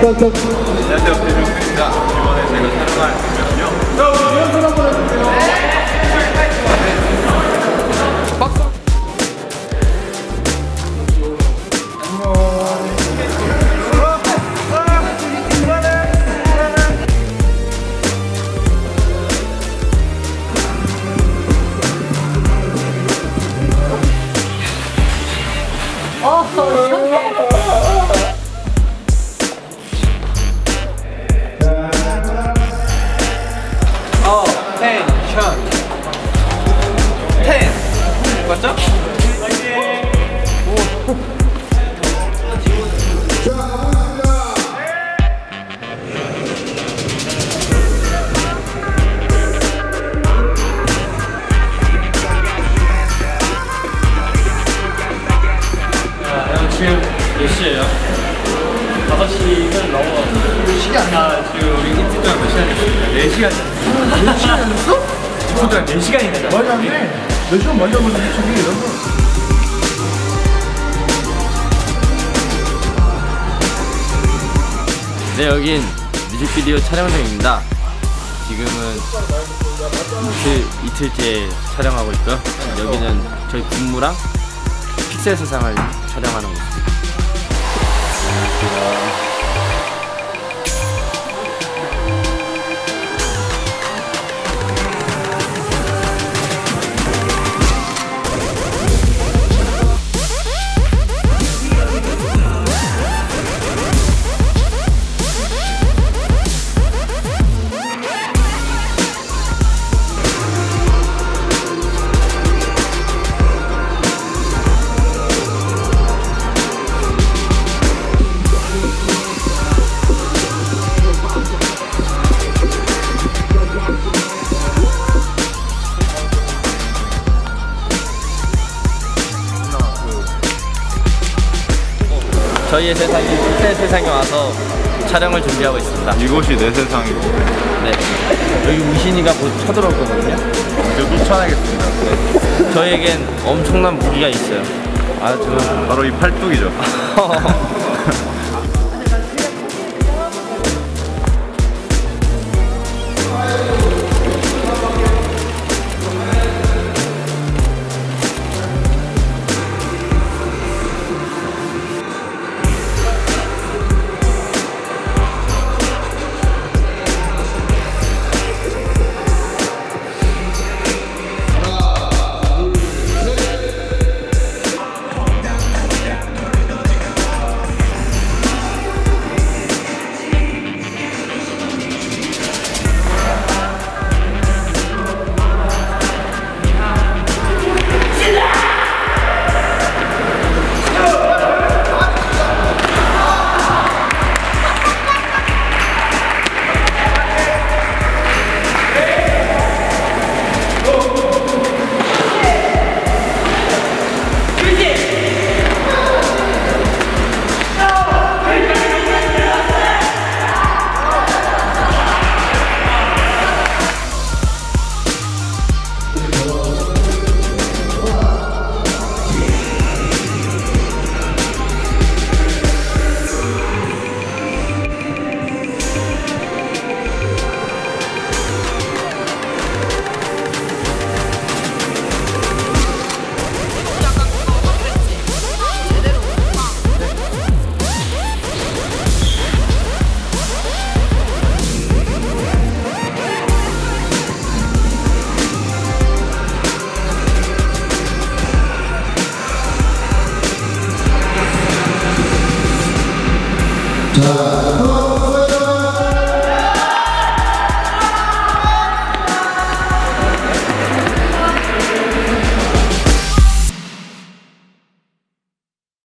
깜짝. 안녕하세요, 배명수입니다. 이번에 제가 촬영할 분이거든요. 자, 우리 리허설 한번 해주세요. 네. 박수. 맞죠? 형 지금 몇 시예요? 5시는 넘어갔어요. 시간 안 나. 지금 우리 팀장 몇 시간 됐어요? 4시간 됐어? 팀장 4시간이 됐어? 말이 안 돼. 몇시간 많이 잡은 유튜브에 이런 거. 네, 여긴 뮤직비디오 촬영장입니다. 지금은 이틀째 촬영하고 있고요. 여기는 저희 군무랑 픽셀 세상을 촬영하는 곳입니다. 안녕하세요. 저희의 세상이 내 세상에 와서 촬영을 준비하고 있습니다. 이곳이 내 세상이고. 네. 여기 우신이가 곧 쳐들어올 거거든요. 이제 쫓아내겠습니다. 네. 저희에겐 엄청난 무기가 있어요. 아주 바로 이 팔뚝이죠.